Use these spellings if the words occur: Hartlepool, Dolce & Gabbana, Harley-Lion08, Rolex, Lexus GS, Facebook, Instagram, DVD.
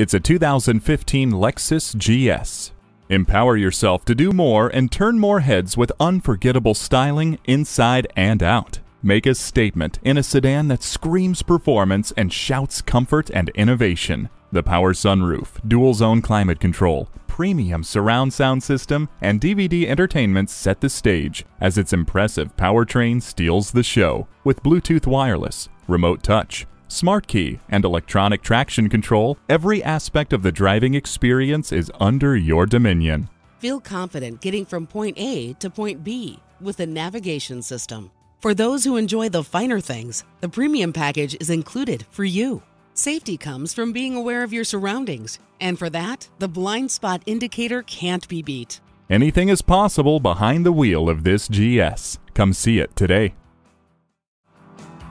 It's a 2015 Lexus GS. Empower yourself to do more and turn more heads with unforgettable styling inside and out. Make a statement in a sedan that screams performance and shouts comfort and innovation. The power sunroof, dual zone climate control, premium surround sound system, and DVD entertainment set the stage as its impressive powertrain steals the show with Bluetooth wireless, remote touch, smart key, and electronic traction control. Every aspect of the driving experience is under your dominion. Feel confident getting from point A to point B with a navigation system. For those who enjoy the finer things, the premium package is included for you. Safety comes from being aware of your surroundings, and for that, the blind spot indicator can't be beat. Anything is possible behind the wheel of this GS. Come see it today.